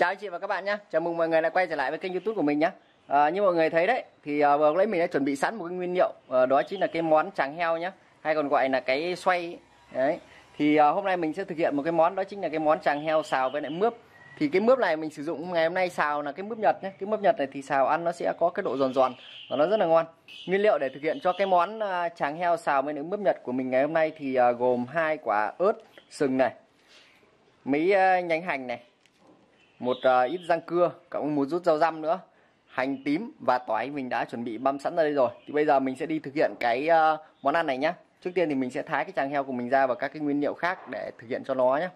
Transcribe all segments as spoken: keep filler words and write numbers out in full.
Chào anh chị và các bạn nhé, chào mừng mọi người lại quay trở lại với kênh YouTube của mình nhé. à, Như mọi người thấy đấy, thì à, vừa nãy mình đã chuẩn bị sẵn một cái nguyên liệu, à, đó chính là cái món tràng heo nhé, hay còn gọi là cái xoay đấy. Thì à, hôm nay mình sẽ thực hiện một cái món, đó chính là cái món tràng heo xào với lại mướp. Thì cái mướp này mình sử dụng ngày hôm nay xào là cái mướp Nhật nhé. Cái mướp Nhật này thì xào ăn nó sẽ có cái độ giòn giòn và nó rất là ngon. Nguyên liệu để thực hiện cho cái món à, tràng heo xào với lại mướp Nhật của mình ngày hôm nay thì à, gồm hai quả ớt sừng này, mấy à, nhánh hành này, một uh, ít rang cưa, cộng một rút rau răm nữa, hành tím và tỏi mình đã chuẩn bị băm sẵn ra đây rồi. Thì bây giờ mình sẽ đi thực hiện cái uh, món ăn này nhé. Trước tiên thì mình sẽ thái cái tràng heo của mình ra và các cái nguyên liệu khác để thực hiện cho nó nhé.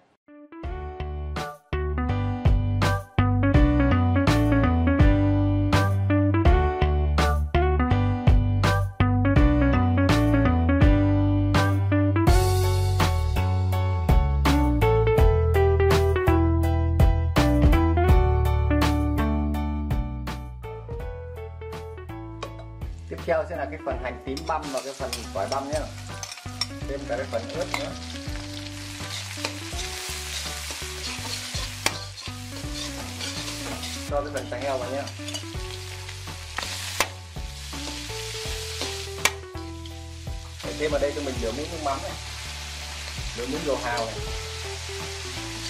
Tiếp theo sẽ là cái phần hành tím băm và cái phần tỏi băm nhé, thêm cả cái phần ớt nữa. Cho cái phần tràng heo vào nhé. Để thêm vào đây cho mình nửa miếng nước mắm này, nửa miếng dầu hào này,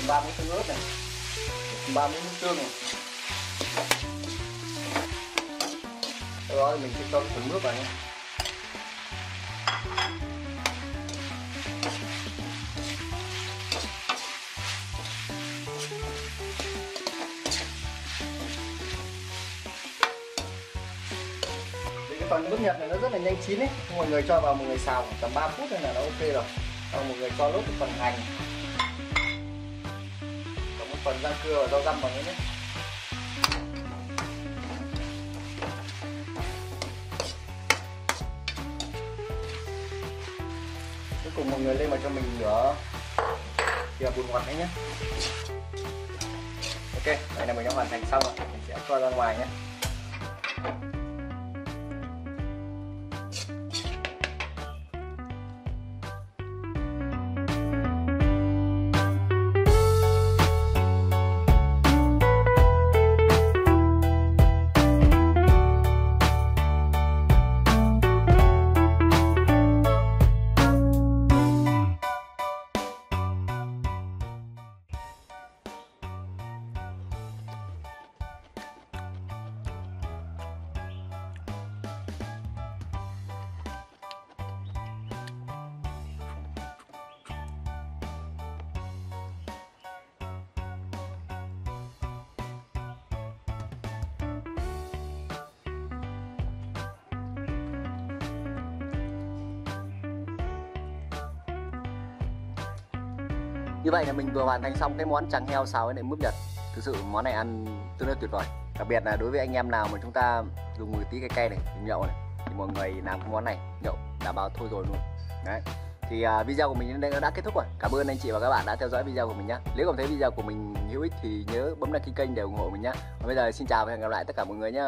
ba miếng tương ớt này, ba miếng nước tương này. Rồi mình sẽ cho phần mướp vào nhé. Cái phần mướp Nhật này nó rất là nhanh chín ấy, mọi người cho vào, mọi người xào tầm ba phút thôi là nó ok rồi. Xong mọi người cho lốt cái phần hành, còn một phần rang cưa và rau răm vào nữa nhé. Cùng mọi người lên mà cho mình rửa thìa bột ngọt đấy nhé. Ok, đây là mình đã hoàn thành xong rồi, mình sẽ cho ra ngoài nhé. Như vậy là mình vừa hoàn thành xong cái món tràng heo xào với lại mướp Nhật. Thực sự món này ăn tương đối tuyệt vời. Đặc biệt là đối với anh em nào mà chúng ta dùng một tí cay cay này, nhậu này, thì mọi người làm cái món này nhậu đảm bảo thôi rồi luôn. Đấy. Thì uh, video của mình đến đây đã kết thúc rồi. Cảm ơn anh chị và các bạn đã theo dõi video của mình nhé. Nếu cảm thấy video của mình hữu ích thì nhớ bấm đăng ký kênh để ủng hộ mình nhé. Và bây giờ xin chào và hẹn gặp lại tất cả mọi người nhé.